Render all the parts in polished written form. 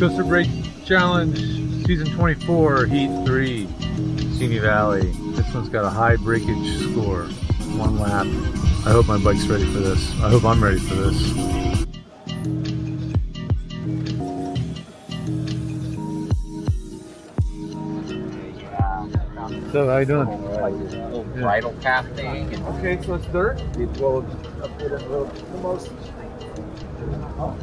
Coaster Brake Challenge Season 24, Heat 3, Simi Valley. This one's got a high breakage score. One lap. I hope my bike's ready for this. I hope I'm ready for this. So how you doing? Like this little bridle calf thing. Okay, so it's dirt. Well, the most. Wow!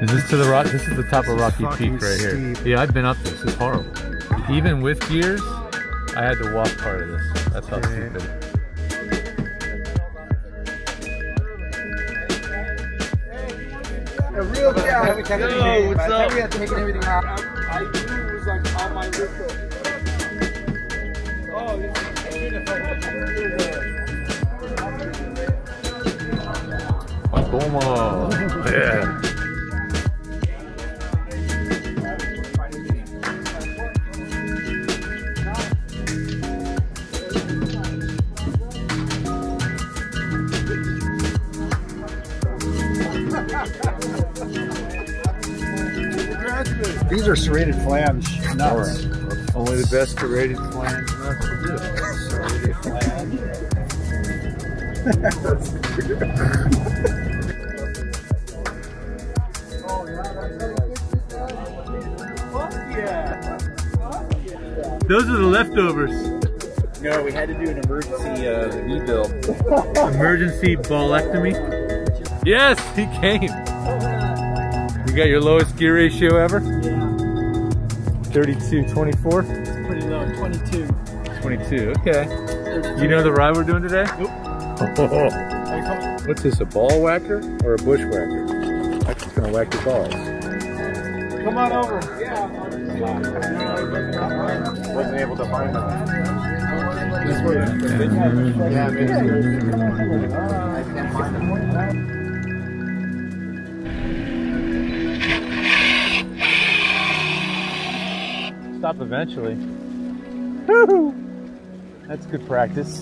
Is this to the rock? This is the top of Rocky Peak right here. Yeah, I've been up this. It's horrible. Even with gears. I had to walk part of this. That's how stupid. A real guy. What's up? We have to make everything out. I knew it was like on my wrist. Oh, this is yeah. These are serrated flange nuts. Right. Only the best serrated flange nuts. Serrated flange. Those are the leftovers. No, we had to do an emergency knee build. Emergency ballectomy? Yes, he came. You got your lowest gear ratio ever? Yeah. 32, 24? It's pretty low, 22. 22, okay. 32. You know the ride we're doing today? Nope. Oh. What's this, a ball whacker or a bush whacker? I'm just gonna whack the balls. Come on over. Yeah. Wasn't able to find them. This way. Yeah, maybe. I can't find them. Stop eventually. Woo-hoo! That's good practice.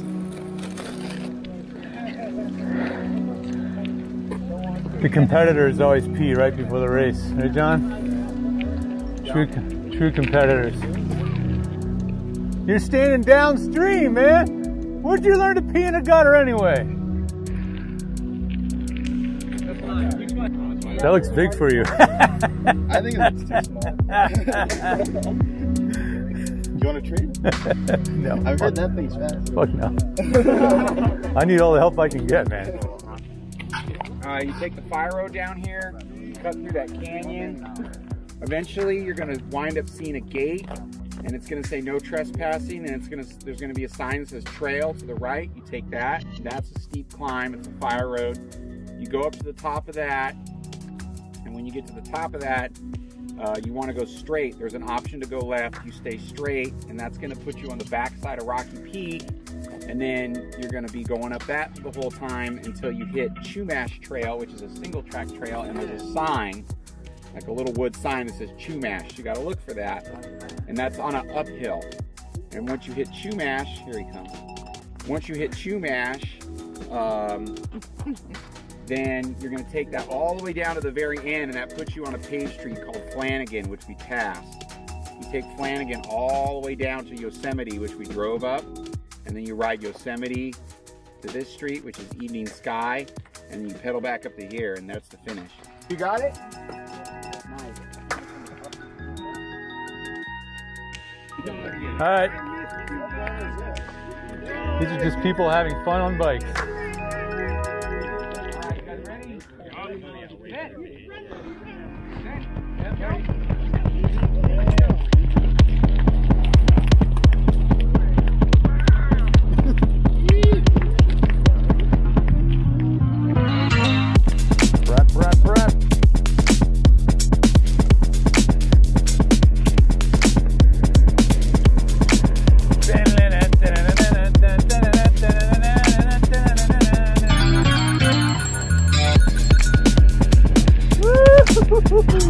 The competitors always pee right before the race, right, John? True competitors. You're standing downstream, man. Where'd you learn to pee in a gutter anyway? That looks big for you. I think it looks too small. You want a treat? No. I've heard that thing's fast. Fuck no. I need all the help I can get, man. You take the fire road down here, cut through that canyon. Eventually, you're going to wind up seeing a gate, and it's going to say no trespassing, and it's going to there's going to be a sign that says trail to the right. You take that. That's a steep climb. It's a fire road. You go up to the top of that, and when you get to the top of that, you want to go straight. There's an option to go left. You stay straight, and that's going to put you on the back side of Rocky Peak, and then you're going to be going up that the whole time until you hit Chumash Trail, which is a single track trail, and there's a sign, like a little wood sign that says Chumash. You got to look for that, and that's on an uphill. And once you hit Chumash, here he comes. Once you hit Chumash, then you're going to take that all the way down to the very end, and that puts you on a paved street called Flanagan, which we passed. You take Flanagan all the way down to Yosemite, which we drove up, and then you ride Yosemite to this street, which is Evening Sky, and you pedal back up to here, and that's the finish. You got it? Nice. All right. These are just people having fun on bikes. Woo-hoo-hoo-hoo!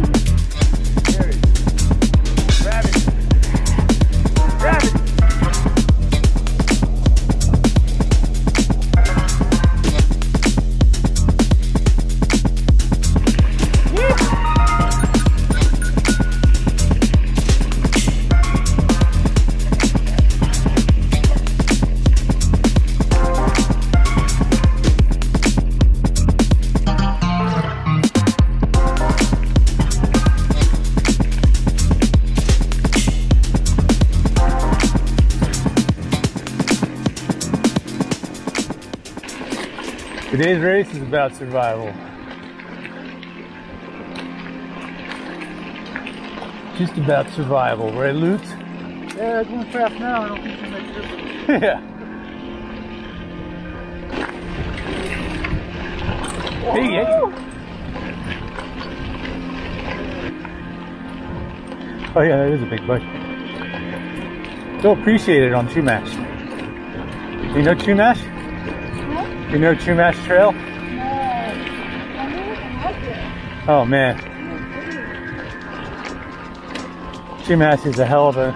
Today's race is about survival. Just about survival, right, Lutz? Yeah, it's going fast now. I don't think it makes a difference. Yeah. Hey, oh yeah, that is a big bush. So appreciated on Chumash. You know Chumash? What? You know Chumash Trail? No. I don't even like it. Oh man. Chumash is a hell of an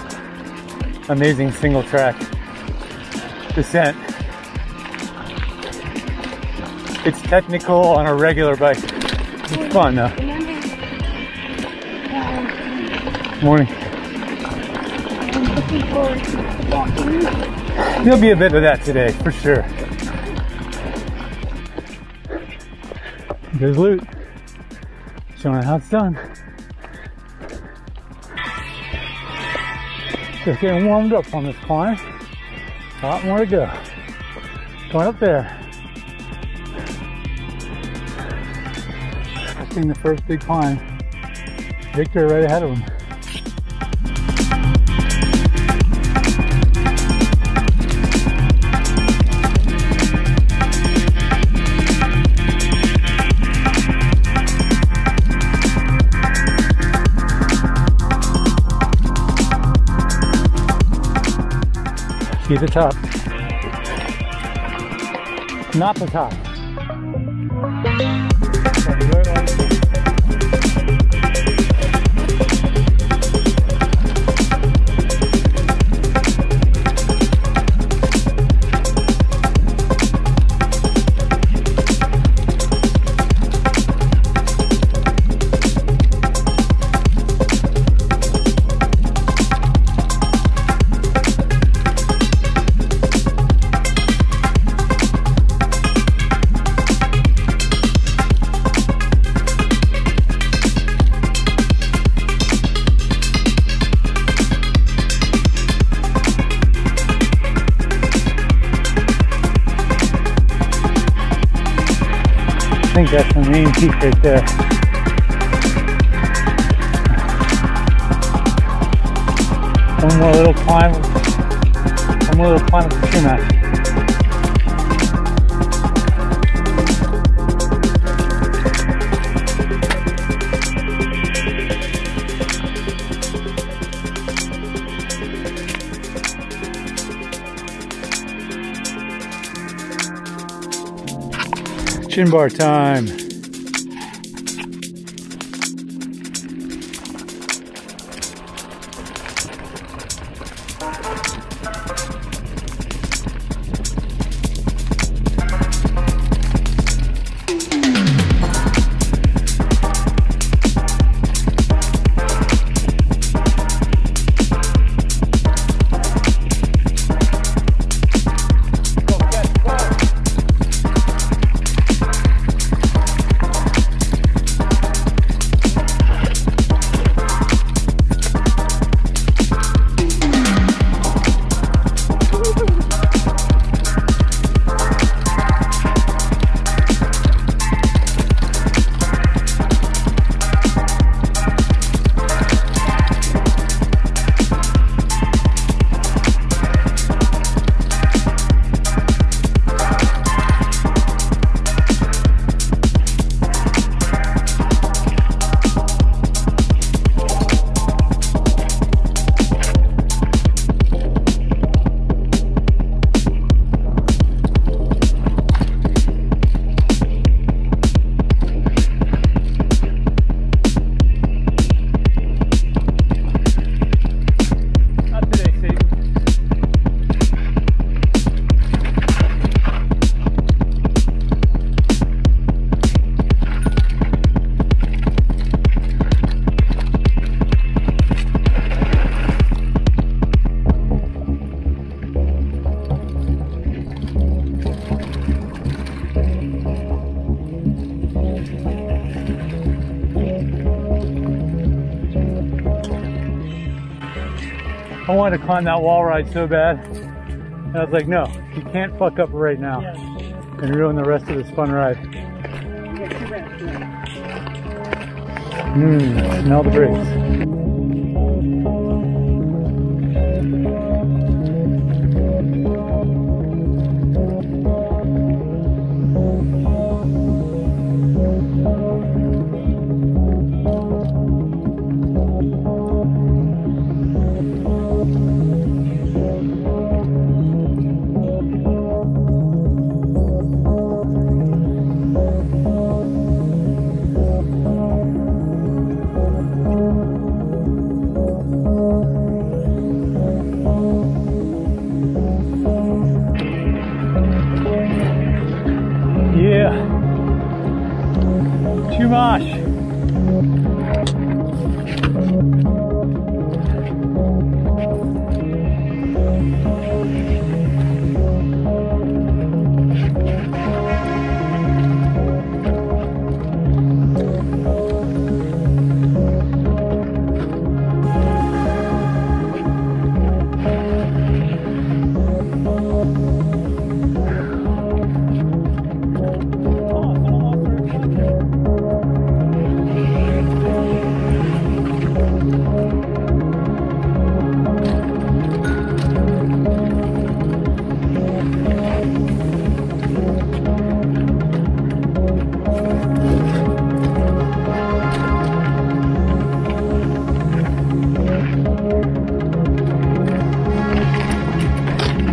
amazing single track descent. It's technical on a regular bike. It's fun though. Morning. I'm looking forward to walking. There'll be a bit of that today, for sure. There's Luke, showing how it's done. Just getting warmed up on this climb. A lot more to go. Going up there. I've seen the first big climb. Victor right ahead of him. The top, not the top. I think that's the main peak right there. One more little climb. One more little climb for Chumash. Chin bar time. I wanted to climb that wall ride so bad, and I was like, no, you can't fuck up right now. and ruin the rest of this fun ride. Smell the breeze. Chumash.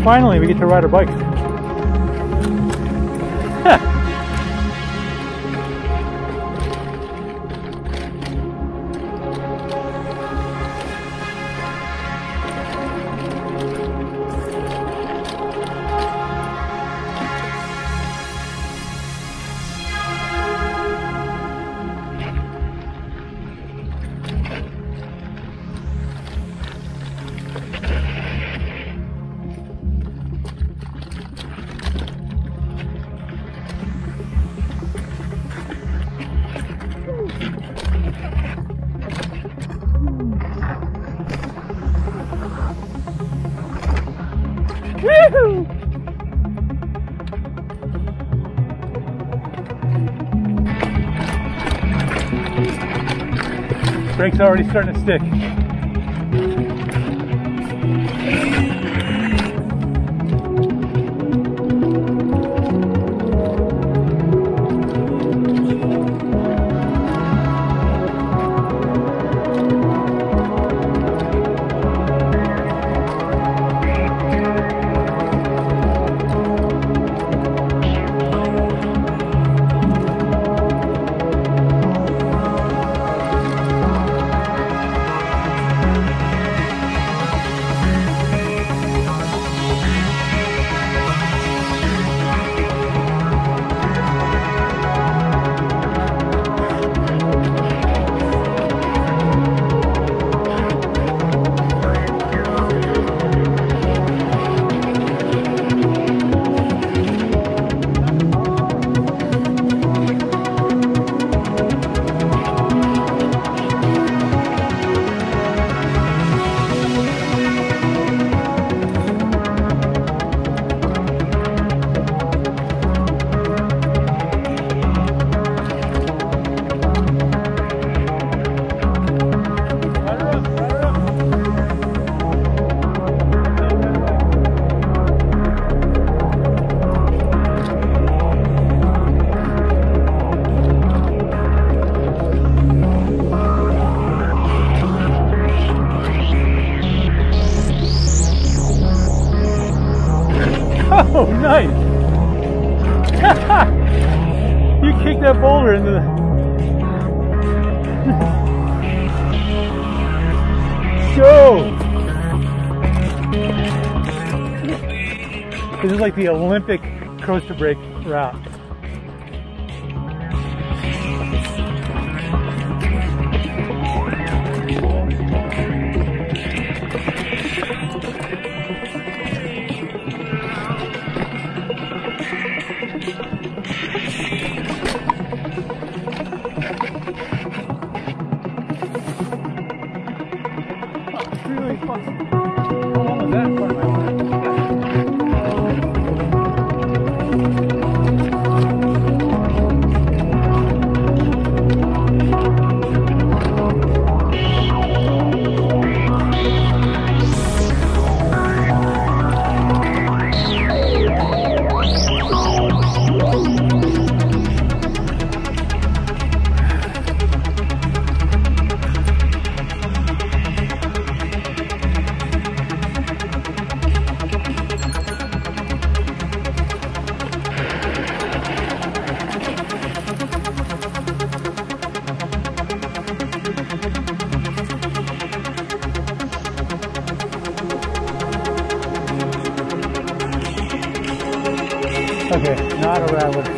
Finally, we get to ride our bikes. Brake's already starting to stick. Oh, nice! You kicked that boulder into the... Go! This is like the Olympic coaster brake route. That part of my life. Okay, not a rattler.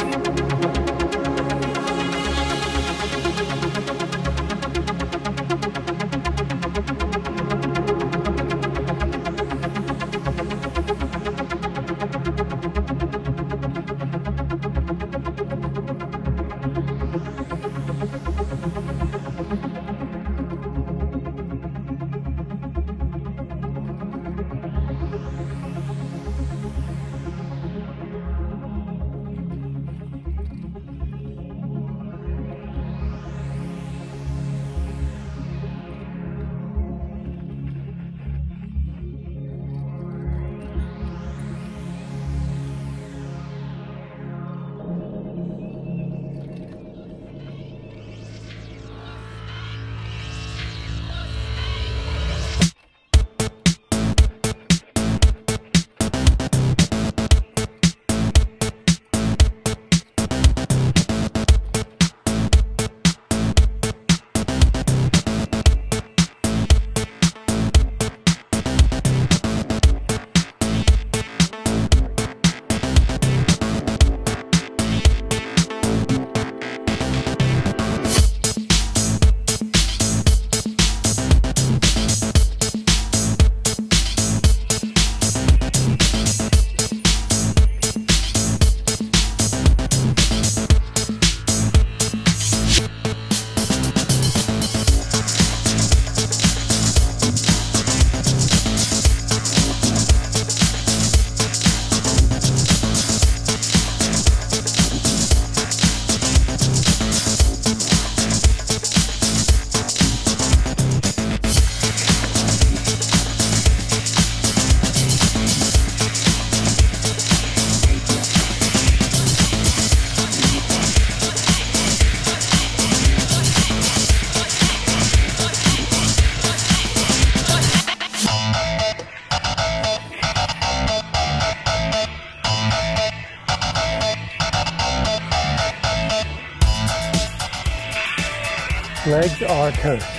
Legs are toast. Oh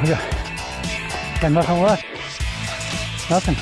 my God. Got nothing left. Nothing.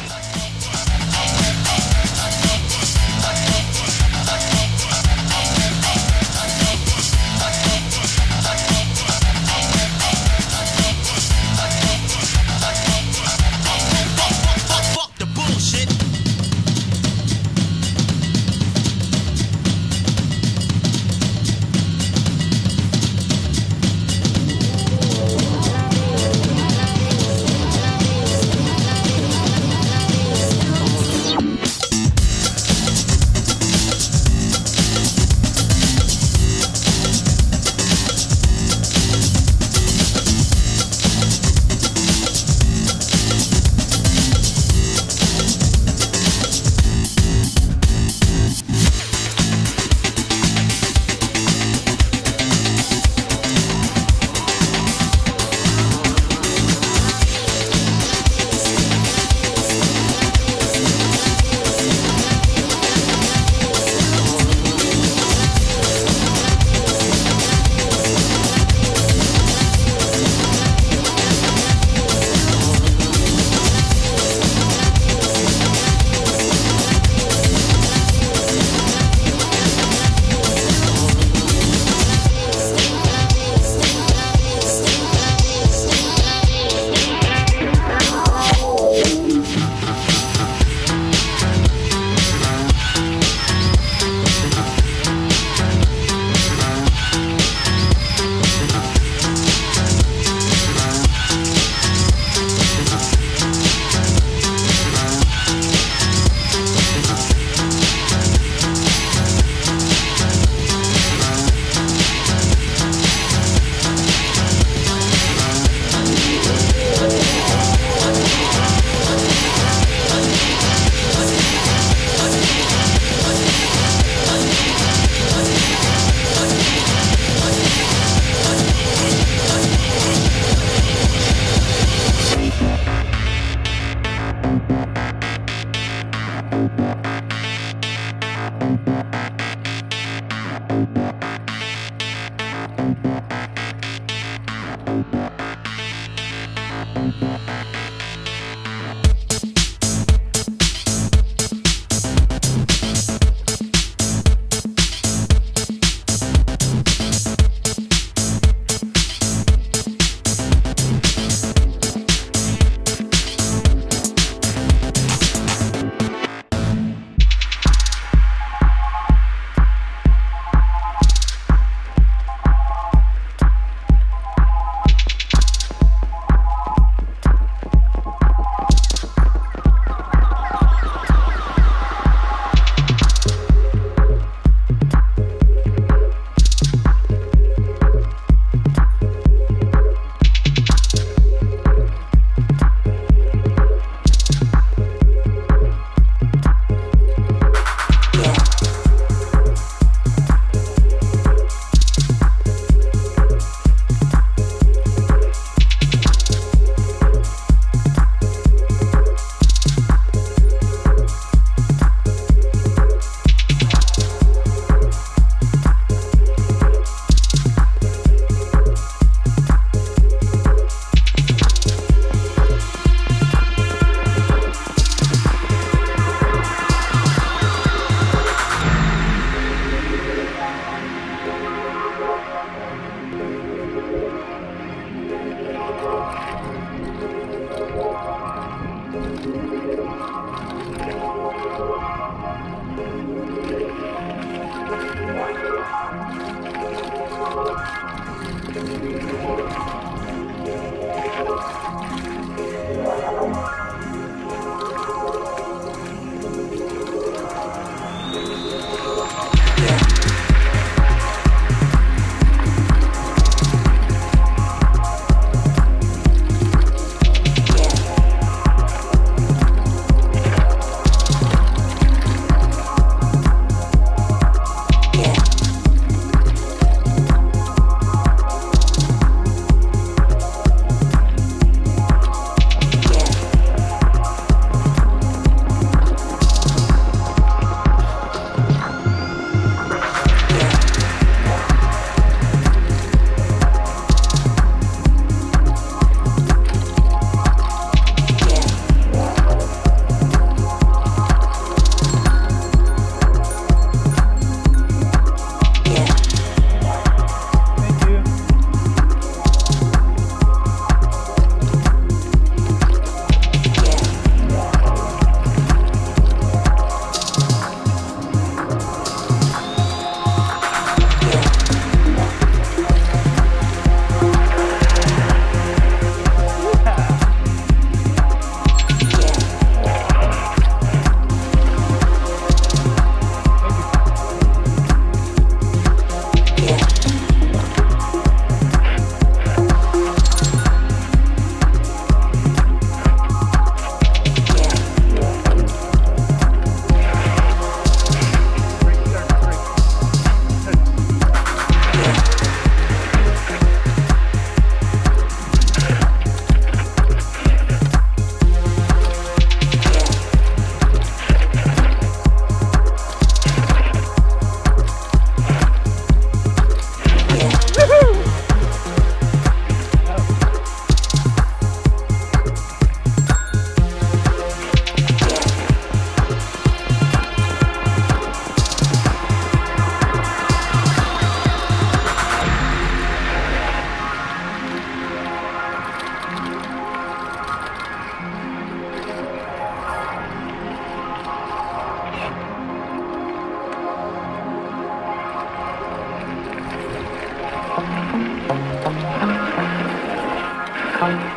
It looks like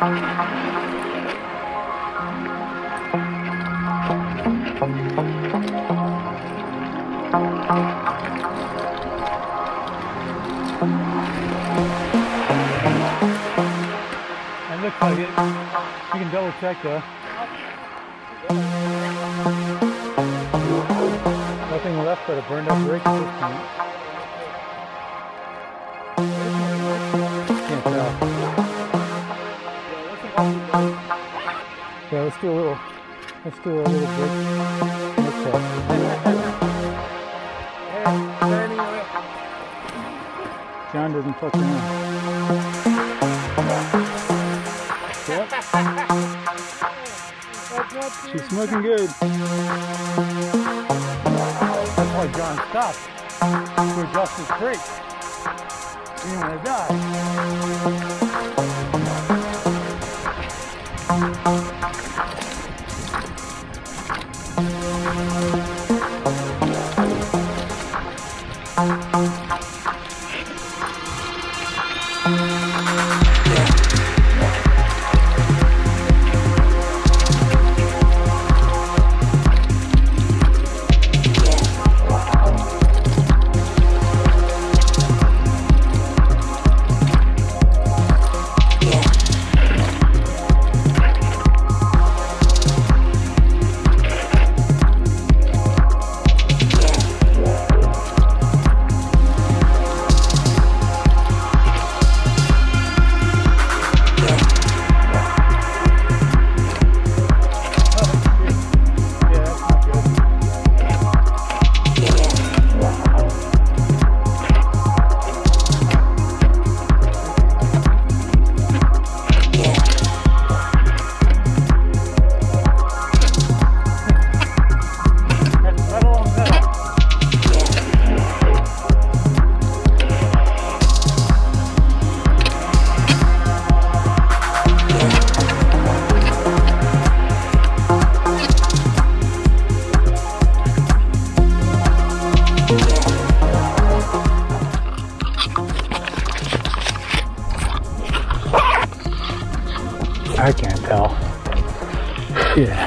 it. You can double check though. Nothing left but a burned up brake system. Yeah, let's do a little break. Okay. John doesn't fucking know. Yep. She's smoking good. That's why John stopped to adjust his brakes. He didn't want to die. I can't tell. Yeah.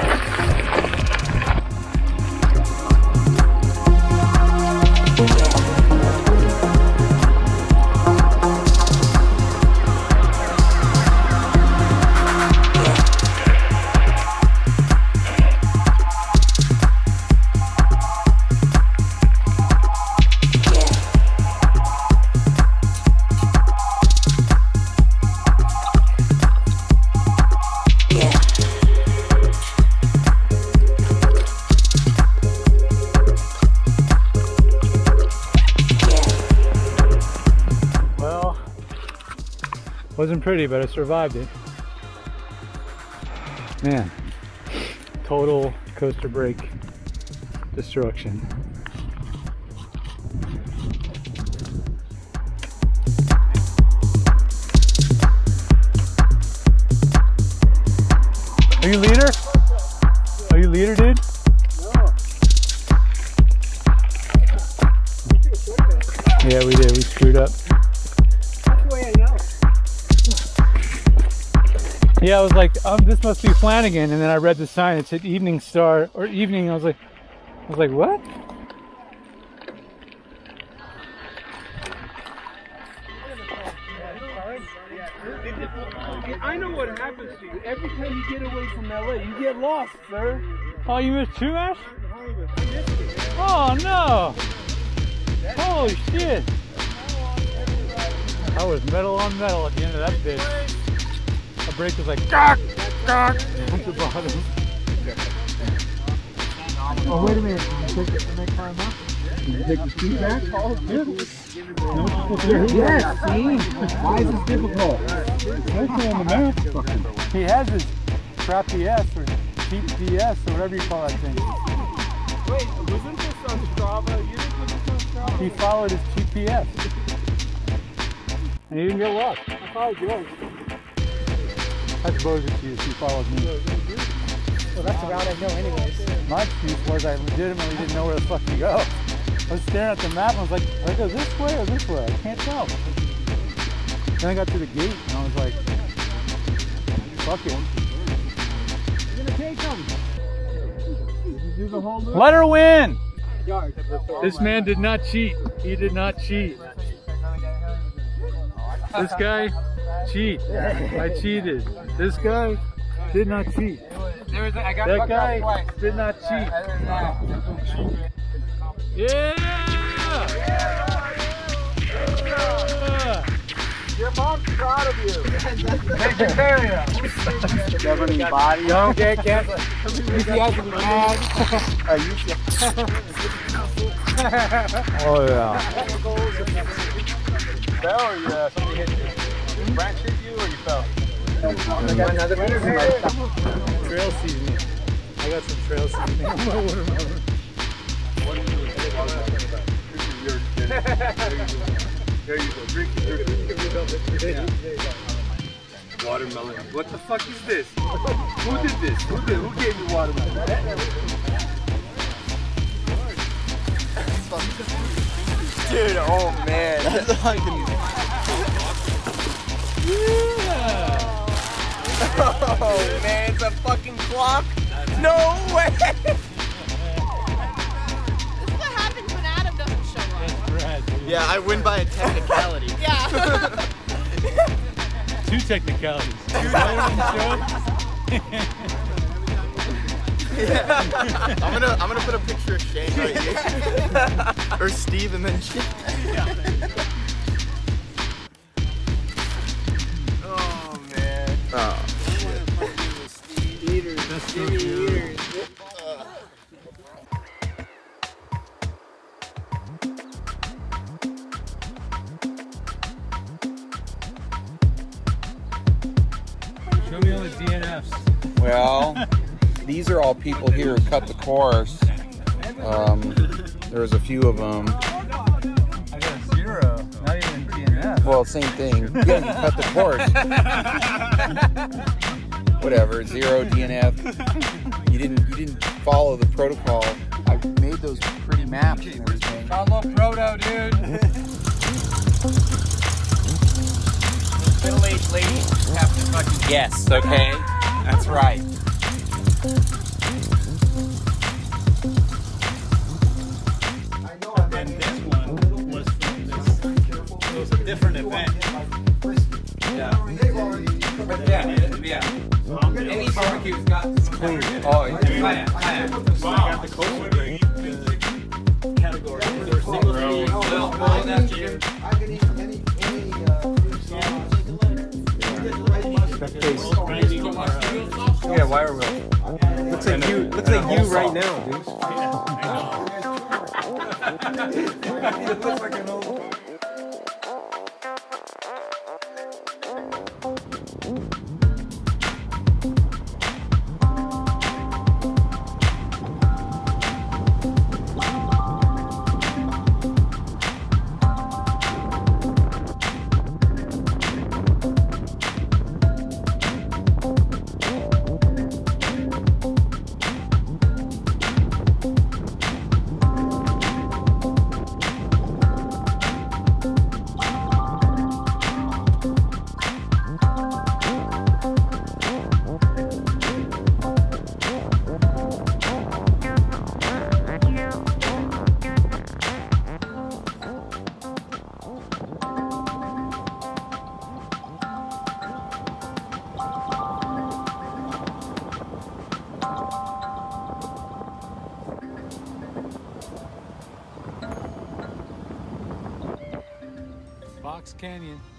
Wasn't pretty, but I survived it. Man, total coaster brake destruction. Are you leader? Are you leader, dude? No. Yeah, we did. We screwed up. Yeah, I was like, this must be Flanagan, and then I read the sign. It said Evening Star or Evening. I was like, what? I know what happens to you every time you get away from LA. You get lost, sir. Oh, you missed Chumash? Oh no! Holy shit! I was metal on metal at the end of that bitch. The brake was like at the bottom. Oh, wait a minute. Can you take it from that car up? Can you take the seat back? Oh, good. Yes, see? Why is this difficult? On the map. He has his crap DS or cheap DS or whatever you call that thing. Wait, wasn't this on Strava? You didn't put this on Strava? He followed his cheap DS. And he didn't get lost. I followed yours. That's Bo's excuse, he followed me. Well, that's the route I know anyways. My excuse was I legitimately didn't know where the fuck to go. I was staring at the map and I was like, do I go this way or this way? I can't tell. Then I got to the gate and I was like, Fuck it. You're gonna take him. Do the whole move. Let her win. This man did not cheat. He did not cheat. This guy cheat. I cheated. This guy did not cheat. That guy did not cheat. Yeah! Your mom's proud of you. Vegetarian. Governing body. Okay, can't. You guys are mad. Are you? Oh yeah. Fell or somebody hit you? Brant hit you or you fell? I got another piece. Trail seasoning. I got some trail seasoning. What do you do? There you go. Drink it. Watermelon. What the fuck is this? Who did this? Who gave you watermelon? Dude, oh man. That's like the music. Yeah. Oh man, it's a fucking clock. No way. Yeah, I win by a technicality. Yeah. Two technicalities. Yeah. I'm gonna put a picture of Shane right here. Or Steve and then Shane. Oh man. Oh. Eaters. That's eaters. Well, these are all people here who cut the course. There's a few of them. I got 0, not even DNF. Well, same thing. You didn't cut the course. Whatever, 0 DNF. You didn't follow the protocol. I made those pretty maps and everything. Follow proto, dude. Middle-aged ladies have to fucking yes, okay? That's right. And then this one was from this. It was a different event. Yeah. Any barbecue's got this. Oh, yeah. I got the cold drink category. There's single meat, little bowl that year. I could eat any. That face. Yeah, wire wheel. Looks like you right now, dude. It looks like an old. Canyon.